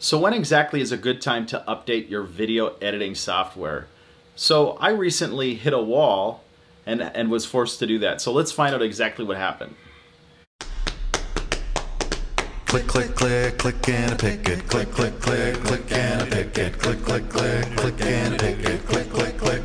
So when exactly is a good time to update your video editing software? So I recently hit a wall and was forced to do that. So let's find out exactly what happened. Click, click, click, click and a picket, click, click, click, click and a picket, click, click, click, click and a picket, click, click, click.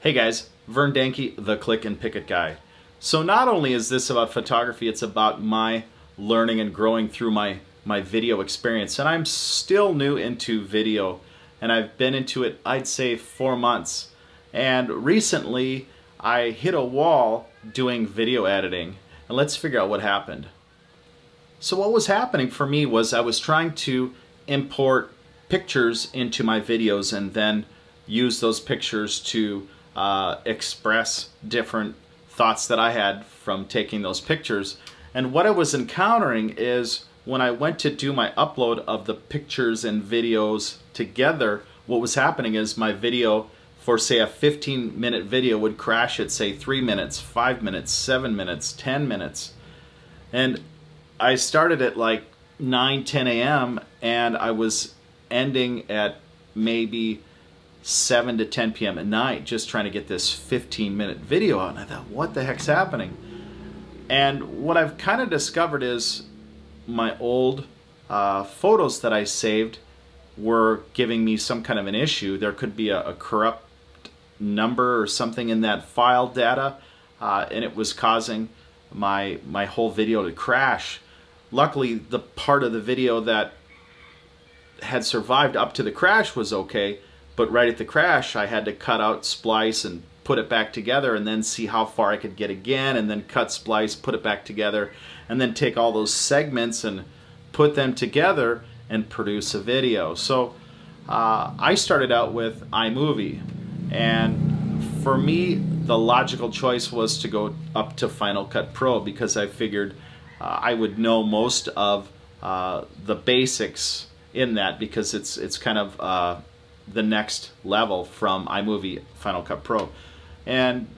Hey guys, Vern Dahnke, the Click and Picket Guy. So not only is this about photography, it's about my learning and growing through my video experience. And I'm still new into video, and I've been into it, I'd say, 4 months. And recently, I hit a wall doing video editing. And let's figure out what happened. So what was happening for me was I was trying to import pictures into my videos and then use those pictures to express different thoughts that I had from taking those pictures. And what I was encountering is when I went to do my upload of the pictures and videos together, what was happening is my video for, say, a 15-minute video would crash at, say, 3 minutes, 5 minutes, 7 minutes, 10 minutes. And I started at like 9, 10 a.m. and I was ending at maybe 7 to 10 p.m. at night just trying to get this 15-minute video out. And I thought, what the heck's happening? And what I've kind of discovered is my old photos that I saved were giving me some kind of an issue. There could be a corrupt number or something in that file data, and it was causing my whole video to crash. Luckily, the part of the video that had survived up to the crash was okay, but right at the crash I had to cut out, splice, and put it back together, and then see how far I could get again, and then cut, splice, put it back together, and then take all those segments and put them together and produce a video. So I started out with iMovie, and for me the logical choice was to go up to Final Cut Pro because I figured I would know most of the basics in that, because it's kind of the next level from iMovie, Final Cut Pro. And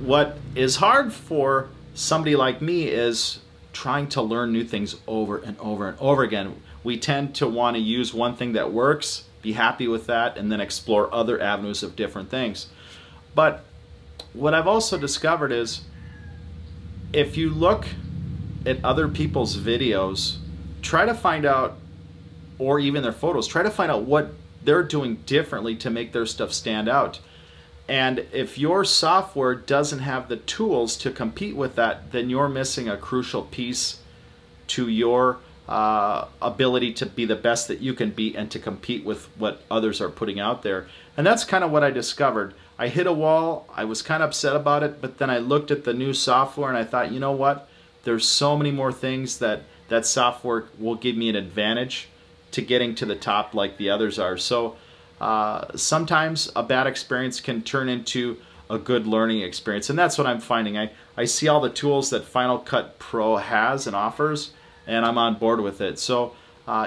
what is hard for somebody like me is trying to learn new things over and over and over again. We tend to want to use one thing that works, be happy with that, and then explore other avenues of different things. But what I've also discovered is if you look at other people's videos, try to find out, or even their photos, try to find out what they're doing differently to make their stuff stand out. And if your software doesn't have the tools to compete with that, then you're missing a crucial piece to your ability to be the best that you can be and to compete with what others are putting out there. And that's kind of what I discovered. I hit a wall, I was kind of upset about it, but then I looked at the new software and I thought, you know what, there's so many more things that software will give me an advantage to getting to the top like the others are. So sometimes a bad experience can turn into a good learning experience, and that's what I'm finding. I see all the tools that Final Cut Pro has and offers, and I'm on board with it. So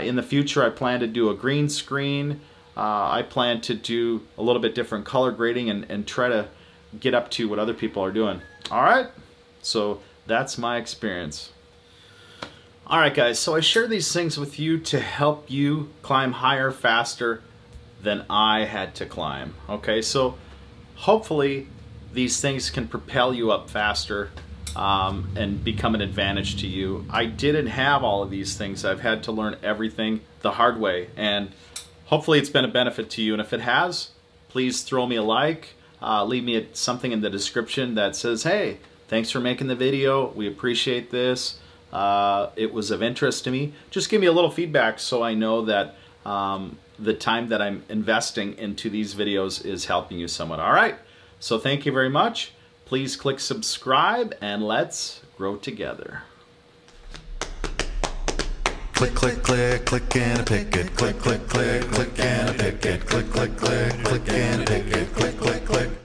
in the future I plan to do a green screen. I plan to do a little bit different color grading and try to get up to what other people are doing. All right, so that's my experience. All right, guys, so I share these things with you to help you climb higher, faster than I had to climb. Okay, so hopefully these things can propel you up faster and become an advantage to you. I didn't have all of these things. I've had to learn everything the hard way, and hopefully it's been a benefit to you, and if it has, please throw me a like, leave me something in the description that says, hey, thanks for making the video, we appreciate this, it was of interest to me. Just give me a little feedback so I know that the time that I'm investing into these videos is helping you somewhat. All right, so thank you very much. Please click subscribe and let's grow together. Click, click, click, click and a picket, click, click, click, click and a picket, click, click, click, click and a picket, click, click, click.